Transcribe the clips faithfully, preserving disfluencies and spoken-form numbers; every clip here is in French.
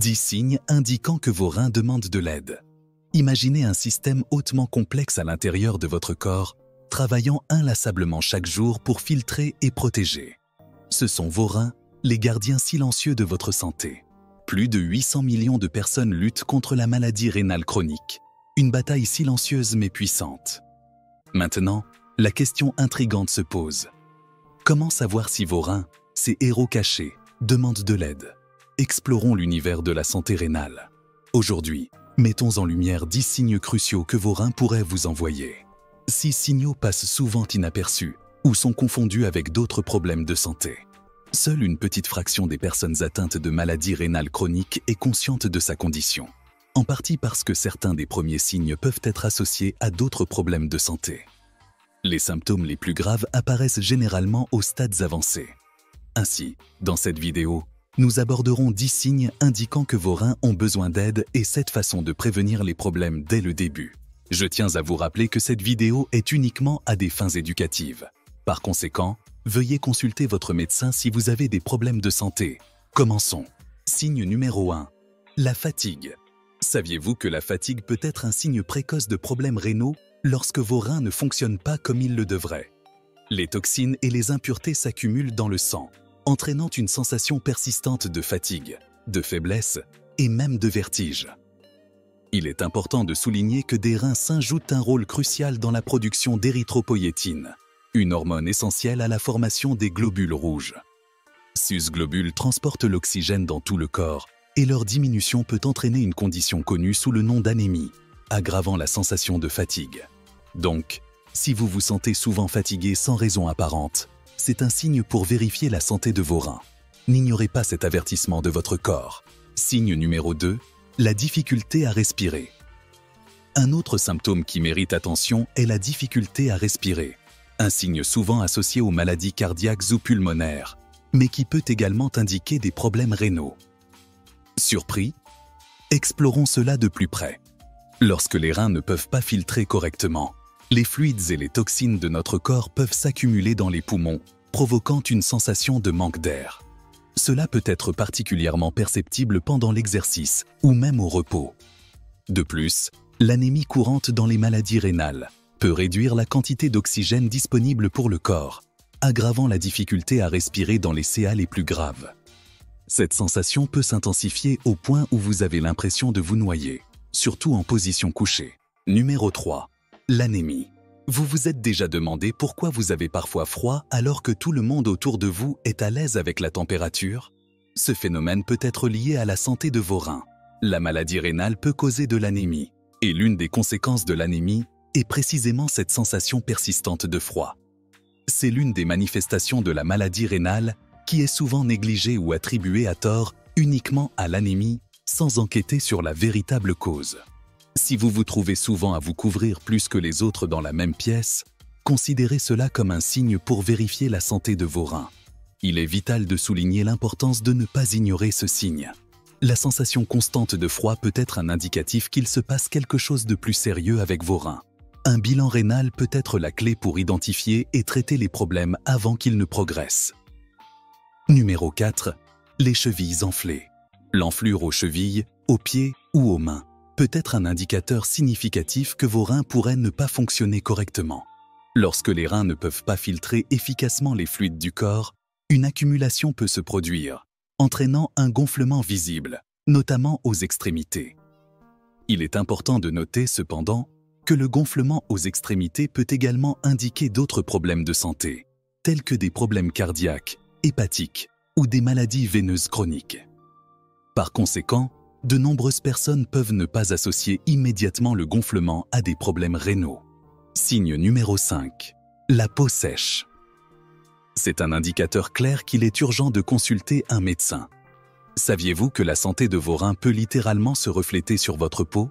dix signes indiquant que vos reins demandent de l'aide. Imaginez un système hautement complexe à l'intérieur de votre corps, travaillant inlassablement chaque jour pour filtrer et protéger. Ce sont vos reins, les gardiens silencieux de votre santé. Plus de huit cents millions de personnes luttent contre la maladie rénale chronique. Une bataille silencieuse mais puissante. Maintenant, la question intrigante se pose. Comment savoir si vos reins, ces héros cachés, demandent de l'aide? Explorons l'univers de la santé rénale. Aujourd'hui, mettons en lumière dix signes cruciaux que vos reins pourraient vous envoyer. Ces signaux passent souvent inaperçus ou sont confondus avec d'autres problèmes de santé. Seule une petite fraction des personnes atteintes de maladies rénales chroniques est consciente de sa condition, en partie parce que certains des premiers signes peuvent être associés à d'autres problèmes de santé. Les symptômes les plus graves apparaissent généralement aux stades avancés. Ainsi, dans cette vidéo, nous aborderons dix signes indiquant que vos reins ont besoin d'aide et sept façons de prévenir les problèmes dès le début. Je tiens à vous rappeler que cette vidéo est uniquement à des fins éducatives. Par conséquent, veuillez consulter votre médecin si vous avez des problèmes de santé. Commençons. Signe numéro un. La fatigue. Saviez-vous que la fatigue peut être un signe précoce de problèmes rénaux lorsque vos reins ne fonctionnent pas comme ils le devraient? Les toxines et les impuretés s'accumulent dans le sang, entraînant une sensation persistante de fatigue, de faiblesse et même de vertige. Il est important de souligner que des reins sains jouent un rôle crucial dans la production d'érythropoïétine, une hormone essentielle à la formation des globules rouges. Ces globules transportent l'oxygène dans tout le corps et leur diminution peut entraîner une condition connue sous le nom d'anémie, aggravant la sensation de fatigue. Donc, si vous vous sentez souvent fatigué sans raison apparente, c'est un signe pour vérifier la santé de vos reins. N'ignorez pas cet avertissement de votre corps. Signe numéro deux, la difficulté à respirer. Un autre symptôme qui mérite attention est la difficulté à respirer, un signe souvent associé aux maladies cardiaques ou pulmonaires, mais qui peut également indiquer des problèmes rénaux. Surpris? Explorons cela de plus près. Lorsque les reins ne peuvent pas filtrer correctement, les fluides et les toxines de notre corps peuvent s'accumuler dans les poumons, provoquant une sensation de manque d'air. Cela peut être particulièrement perceptible pendant l'exercice ou même au repos. De plus, l'anémie courante dans les maladies rénales peut réduire la quantité d'oxygène disponible pour le corps, aggravant la difficulté à respirer dans les cas les plus graves. Cette sensation peut s'intensifier au point où vous avez l'impression de vous noyer, surtout en position couchée. Numéro trois. L'anémie. Vous vous êtes déjà demandé pourquoi vous avez parfois froid alors que tout le monde autour de vous est à l'aise avec la température? Ce phénomène peut être lié à la santé de vos reins. La maladie rénale peut causer de l'anémie, et l'une des conséquences de l'anémie est précisément cette sensation persistante de froid. C'est l'une des manifestations de la maladie rénale qui est souvent négligée ou attribuée à tort uniquement à l'anémie, sans enquêter sur la véritable cause. Si vous vous trouvez souvent à vous couvrir plus que les autres dans la même pièce, considérez cela comme un signe pour vérifier la santé de vos reins. Il est vital de souligner l'importance de ne pas ignorer ce signe. La sensation constante de froid peut être un indicatif qu'il se passe quelque chose de plus sérieux avec vos reins. Un bilan rénal peut être la clé pour identifier et traiter les problèmes avant qu'ils ne progressent. Numéro quatre. Les chevilles enflées. L'enflure aux chevilles, aux pieds ou aux mains peut être un indicateur significatif que vos reins pourraient ne pas fonctionner correctement. Lorsque les reins ne peuvent pas filtrer efficacement les fluides du corps, une accumulation peut se produire, entraînant un gonflement visible, notamment aux extrémités. Il est important de noter cependant que le gonflement aux extrémités peut également indiquer d'autres problèmes de santé, tels que des problèmes cardiaques, hépatiques ou des maladies veineuses chroniques. Par conséquent, de nombreuses personnes peuvent ne pas associer immédiatement le gonflement à des problèmes rénaux. Signe numéro cinq. La peau sèche. C'est un indicateur clair qu'il est urgent de consulter un médecin. Saviez-vous que la santé de vos reins peut littéralement se refléter sur votre peau?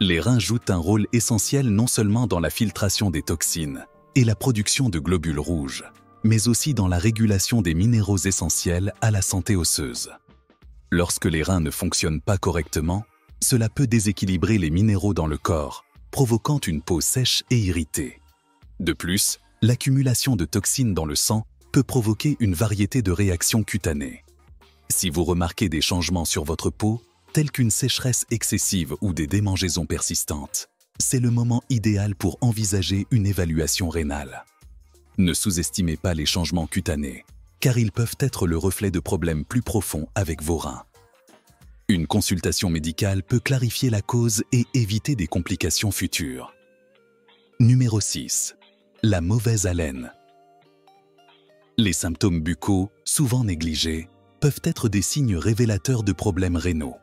Les reins jouent un rôle essentiel non seulement dans la filtration des toxines et la production de globules rouges, mais aussi dans la régulation des minéraux essentiels à la santé osseuse. Lorsque les reins ne fonctionnent pas correctement, cela peut déséquilibrer les minéraux dans le corps, provoquant une peau sèche et irritée. De plus, l'accumulation de toxines dans le sang peut provoquer une variété de réactions cutanées. Si vous remarquez des changements sur votre peau, tels qu'une sécheresse excessive ou des démangeaisons persistantes, c'est le moment idéal pour envisager une évaluation rénale. Ne sous-estimez pas les changements cutanés, car ils peuvent être le reflet de problèmes plus profonds avec vos reins. Une consultation médicale peut clarifier la cause et éviter des complications futures. Numéro six. La mauvaise haleine. Les symptômes buccaux, souvent négligés, peuvent être des signes révélateurs de problèmes rénaux.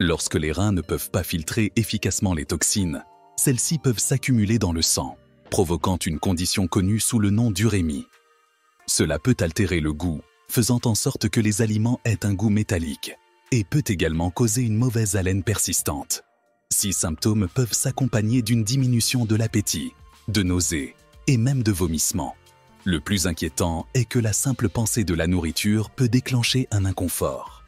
Lorsque les reins ne peuvent pas filtrer efficacement les toxines, celles-ci peuvent s'accumuler dans le sang, provoquant une condition connue sous le nom d'urémie. Cela peut altérer le goût, faisant en sorte que les aliments aient un goût métallique, et peut également causer une mauvaise haleine persistante. Ces symptômes peuvent s'accompagner d'une diminution de l'appétit, de nausées et même de vomissements. Le plus inquiétant est que la simple pensée de la nourriture peut déclencher un inconfort.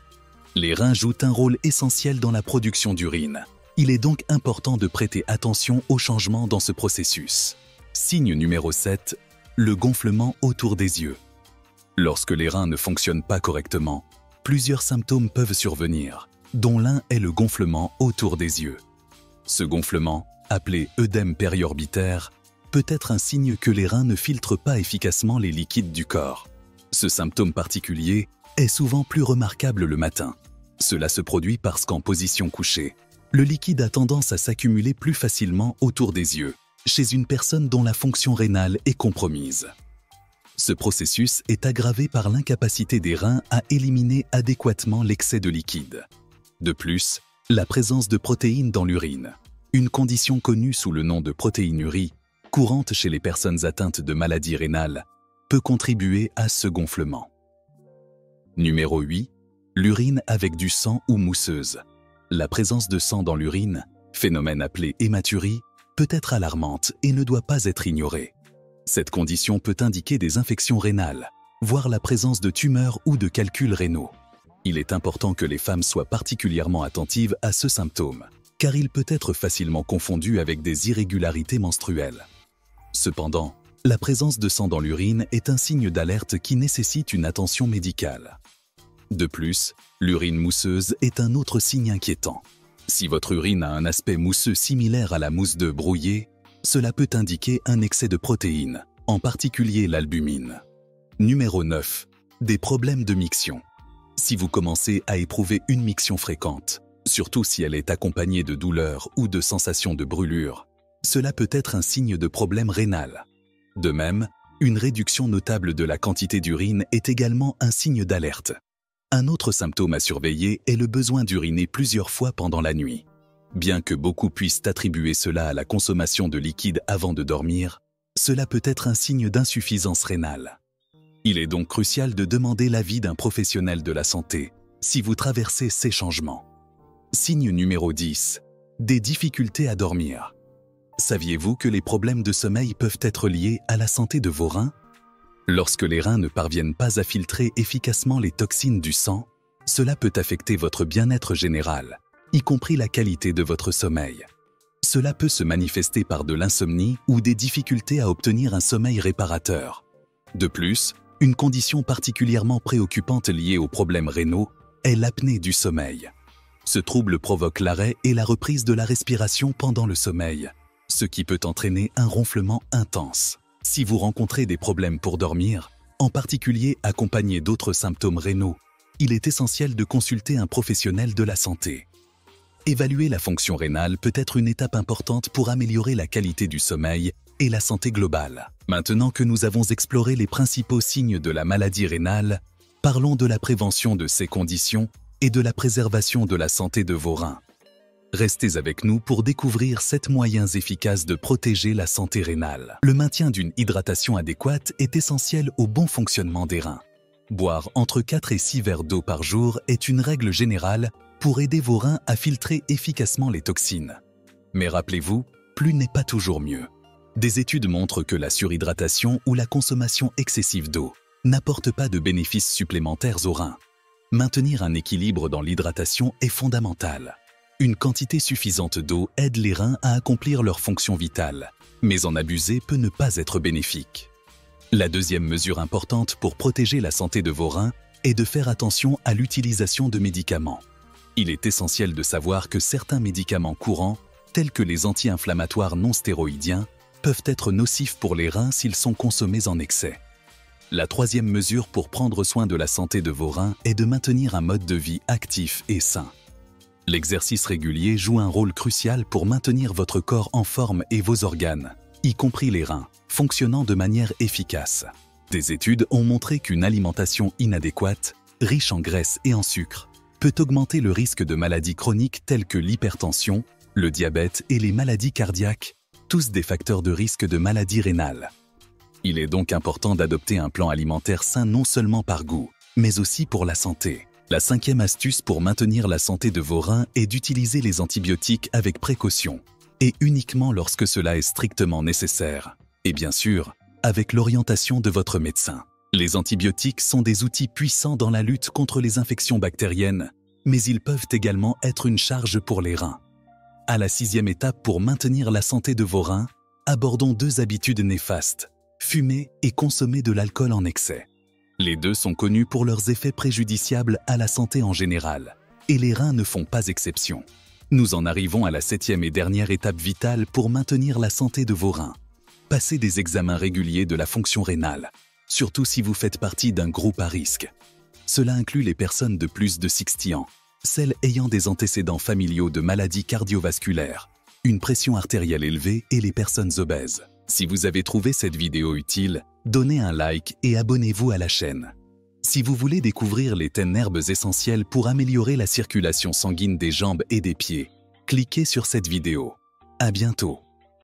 Les reins jouent un rôle essentiel dans la production d'urine. Il est donc important de prêter attention aux changements dans ce processus. Signe numéro sept. Le gonflement autour des yeux. Lorsque les reins ne fonctionnent pas correctement, plusieurs symptômes peuvent survenir, dont l'un est le gonflement autour des yeux. Ce gonflement, appelé œdème périorbitaire, peut être un signe que les reins ne filtrent pas efficacement les liquides du corps. Ce symptôme particulier est souvent plus remarquable le matin. Cela se produit parce qu'en position couchée, le liquide a tendance à s'accumuler plus facilement autour des yeux, chez une personne dont la fonction rénale est compromise. Ce processus est aggravé par l'incapacité des reins à éliminer adéquatement l'excès de liquide. De plus, la présence de protéines dans l'urine, une condition connue sous le nom de protéinurie, courante chez les personnes atteintes de maladies rénales, peut contribuer à ce gonflement. Numéro huit. L'urine avec du sang ou mousseuse. La présence de sang dans l'urine, phénomène appelé hématurie, peut être alarmante et ne doit pas être ignorée. Cette condition peut indiquer des infections rénales, voire la présence de tumeurs ou de calculs rénaux. Il est important que les femmes soient particulièrement attentives à ce symptôme, car il peut être facilement confondu avec des irrégularités menstruelles. Cependant, la présence de sang dans l'urine est un signe d'alerte qui nécessite une attention médicale. De plus, l'urine mousseuse est un autre signe inquiétant. Si votre urine a un aspect mousseux similaire à la mousse d'œuf brouillée, cela peut indiquer un excès de protéines, en particulier l'albumine. Numéro neuf. Des problèmes de miction. Si vous commencez à éprouver une miction fréquente, surtout si elle est accompagnée de douleurs ou de sensations de brûlure, cela peut être un signe de problème rénal. De même, une réduction notable de la quantité d'urine est également un signe d'alerte. Un autre symptôme à surveiller est le besoin d'uriner plusieurs fois pendant la nuit. Bien que beaucoup puissent attribuer cela à la consommation de liquide avant de dormir, cela peut être un signe d'insuffisance rénale. Il est donc crucial de demander l'avis d'un professionnel de la santé si vous traversez ces changements. Signe numéro dix. Des difficultés à dormir. Saviez-vous que les problèmes de sommeil peuvent être liés à la santé de vos reins ? Lorsque les reins ne parviennent pas à filtrer efficacement les toxines du sang, cela peut affecter votre bien-être général, y compris la qualité de votre sommeil. Cela peut se manifester par de l'insomnie ou des difficultés à obtenir un sommeil réparateur. De plus, une condition particulièrement préoccupante liée aux problèmes rénaux est l'apnée du sommeil. Ce trouble provoque l'arrêt et la reprise de la respiration pendant le sommeil, ce qui peut entraîner un ronflement intense. Si vous rencontrez des problèmes pour dormir, en particulier accompagnés d'autres symptômes rénaux, il est essentiel de consulter un professionnel de la santé. Évaluer la fonction rénale peut être une étape importante pour améliorer la qualité du sommeil et la santé globale. Maintenant que nous avons exploré les principaux signes de la maladie rénale, parlons de la prévention de ces conditions et de la préservation de la santé de vos reins. Restez avec nous pour découvrir sept moyens efficaces de protéger la santé rénale. Le maintien d'une hydratation adéquate est essentiel au bon fonctionnement des reins. Boire entre quatre et six verres d'eau par jour est une règle générale pour aider vos reins à filtrer efficacement les toxines. Mais rappelez-vous, plus n'est pas toujours mieux. Des études montrent que la surhydratation ou la consommation excessive d'eau n'apporte pas de bénéfices supplémentaires aux reins. Maintenir un équilibre dans l'hydratation est fondamental. Une quantité suffisante d'eau aide les reins à accomplir leur fonction vitale, mais en abuser peut ne pas être bénéfique. La deuxième mesure importante pour protéger la santé de vos reins est de faire attention à l'utilisation de médicaments. Il est essentiel de savoir que certains médicaments courants, tels que les anti-inflammatoires non stéroïdiens, peuvent être nocifs pour les reins s'ils sont consommés en excès. La troisième mesure pour prendre soin de la santé de vos reins est de maintenir un mode de vie actif et sain. L'exercice régulier joue un rôle crucial pour maintenir votre corps en forme et vos organes, y compris les reins, fonctionnant de manière efficace. Des études ont montré qu'une alimentation inadéquate, riche en graisses et en sucre, peut augmenter le risque de maladies chroniques telles que l'hypertension, le diabète et les maladies cardiaques, tous des facteurs de risque de maladies rénales. Il est donc important d'adopter un plan alimentaire sain non seulement par goût, mais aussi pour la santé. La cinquième astuce pour maintenir la santé de vos reins est d'utiliser les antibiotiques avec précaution, et uniquement lorsque cela est strictement nécessaire. Et bien sûr, avec l'orientation de votre médecin. Les antibiotiques sont des outils puissants dans la lutte contre les infections bactériennes, mais ils peuvent également être une charge pour les reins. À la sixième étape pour maintenir la santé de vos reins, abordons deux habitudes néfastes. Fumer et consommer de l'alcool en excès. Les deux sont connus pour leurs effets préjudiciables à la santé en général, et les reins ne font pas exception. Nous en arrivons à la septième et dernière étape vitale pour maintenir la santé de vos reins. Passez des examens réguliers de la fonction rénale, surtout si vous faites partie d'un groupe à risque. Cela inclut les personnes de plus de soixante-dix ans, celles ayant des antécédents familiaux de maladies cardiovasculaires, une pression artérielle élevée et les personnes obèses. Si vous avez trouvé cette vidéo utile, donnez un like et abonnez-vous à la chaîne. Si vous voulez découvrir les dix herbes essentielles pour améliorer la circulation sanguine des jambes et des pieds, cliquez sur cette vidéo. À bientôt.